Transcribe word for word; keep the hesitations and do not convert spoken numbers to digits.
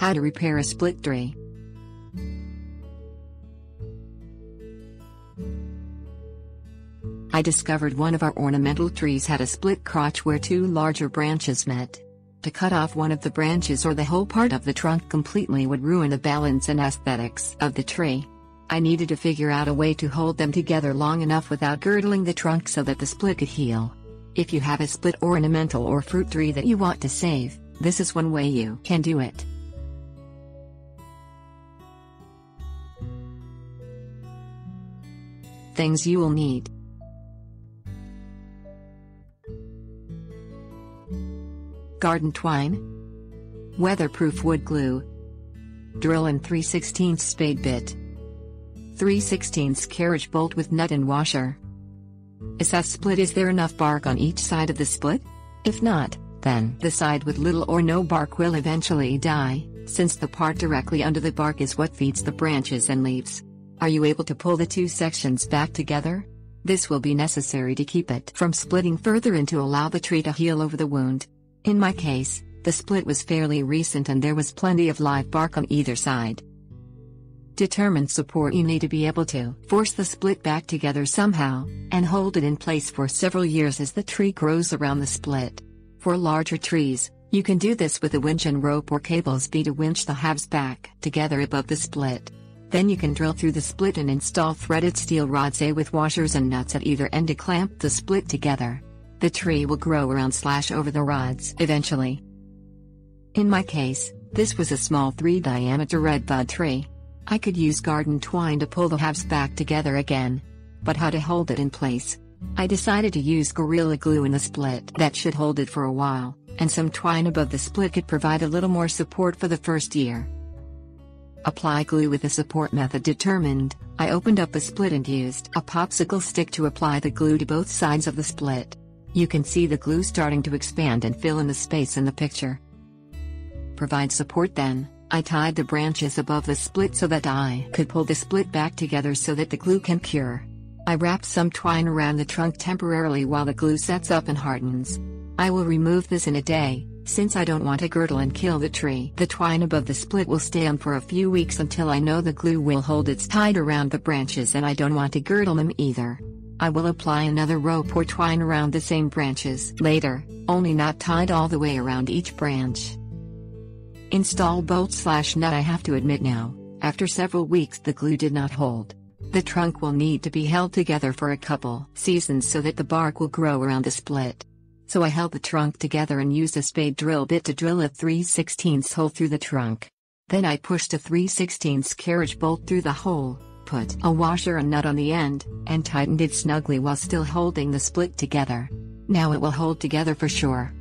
How to repair a split tree. I discovered one of our ornamental trees had a split crotch where two larger branches met. To cut off one of the branches or the whole part of the trunk completely would ruin the balance and aesthetics of the tree. I needed to figure out a way to hold them together long enough without girdling the trunk so that the split could heal. If you have a split ornamental or fruit tree that you want to save, this is one way you can do it. Things you will need. Garden twine, weatherproof wood glue, drill and three sixteenths spade bit, three sixteenths carriage bolt with nut and washer. Is that split? Is there enough bark on each side of the split? If not, then the side with little or no bark will eventually die, since the part directly under the bark is what feeds the branches and leaves. Are you able to pull the two sections back together? This will be necessary to keep it from splitting further and to allow the tree to heal over the wound. In my case, the split was fairly recent and there was plenty of live bark on either side. Determine support. You need to be able to force the split back together somehow, and hold it in place for several years as the tree grows around the split. For larger trees, you can do this with a winch and rope or cables be to winch the halves back together above the split. Then you can drill through the split and install threaded steel rods A with washers and nuts at either end to clamp the split together. The tree will grow around slash over the rods eventually. In my case, this was a small three diameter red bud tree. I could use garden twine to pull the halves back together again. But how to hold it in place? I decided to use Gorilla Glue in the split that should hold it for a while, and some twine above the split could provide a little more support for the first year. Apply glue with the support method determined. I opened up the split and used a popsicle stick to apply the glue to both sides of the split. You can see the glue starting to expand and fill in the space in the picture. Provide support then. I tied the branches above the split so that I could pull the split back together so that the glue can cure. I wrapped some twine around the trunk temporarily while the glue sets up and hardens. I will remove this in a day, since I don't want to girdle and kill the tree. The twine above the split will stay on for a few weeks until I know the glue will hold its tide around the branches, and I don't want to girdle them either. I will apply another rope or twine around the same branches later, only not tied all the way around each branch. Install bolt slash nut. I have to admit now, after several weeks the glue did not hold. The trunk will need to be held together for a couple seasons so that the bark will grow around the split. So I held the trunk together and used a spade drill bit to drill a three sixteenths hole through the trunk. Then I pushed a three sixteenths carriage bolt through the hole, put a washer and nut on the end, and tightened it snugly while still holding the split together. Now it will hold together for sure.